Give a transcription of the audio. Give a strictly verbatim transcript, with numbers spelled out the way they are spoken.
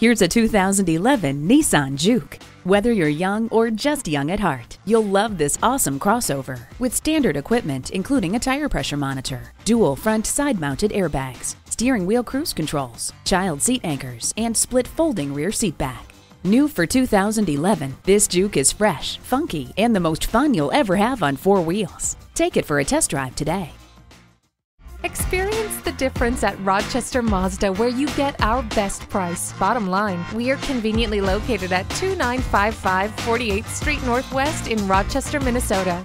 Here's a two thousand eleven Nissan Juke. Whether you're young or just young at heart, you'll love this awesome crossover. With standard equipment, including a tire pressure monitor, dual front side-mounted airbags, steering wheel cruise controls, child seat anchors, and split folding rear seat back. New for two thousand eleven, this Juke is fresh, funky, and the most fun you'll ever have on four wheels. Take it for a test drive today. Experience the difference at Rochester Mazda, where you get our best price. Bottom line, we are conveniently located at two nine five five forty-eighth Street Northwest in Rochester, Minnesota.